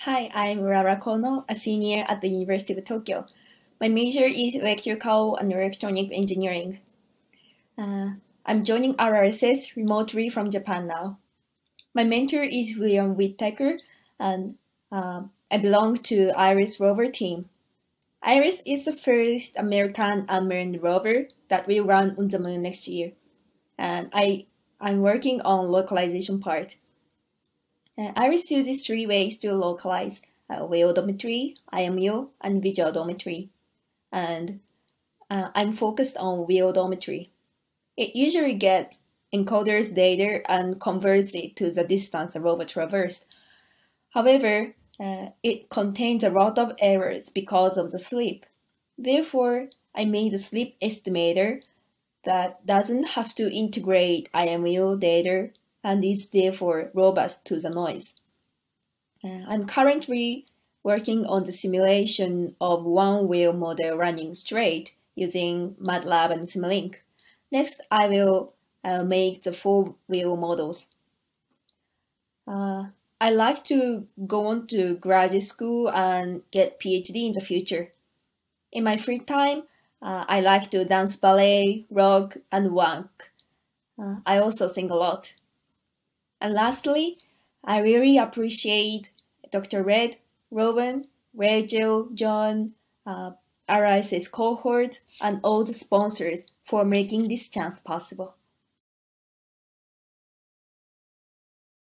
Hi, I'm Urara Kono, a senior at the University of Tokyo. My major is electrical and electronic engineering. I'm joining RRSS remotely from Japan now. My mentor is William Whittaker, and I belong to IRIS rover team. IRIS is the first American unmanned rover that will run on the moon next year, and I'm working on localization part. IRIS uses three ways to localize: wave odometry, IMU, and visual odometry. And I'm focused on wave odometry. It usually gets encoders data and converts it to the distance a rover traversed. However, it contains a lot of errors because of the sleep. Therefore, I made a sleep estimator that doesn't have to integrate IMU data and is therefore robust to the noise. I'm currently working on the simulation of one wheel model running straight using MATLAB and Simulink. Next, I will make the four wheel models. I like to go on to graduate school and get PhD in the future. In my free time, I like to dance ballet, rock, and wank. I also sing a lot. And lastly, I really appreciate Dr. Red, Robin, Rachel, John, RRSS cohort, and all the sponsors for making this chance possible.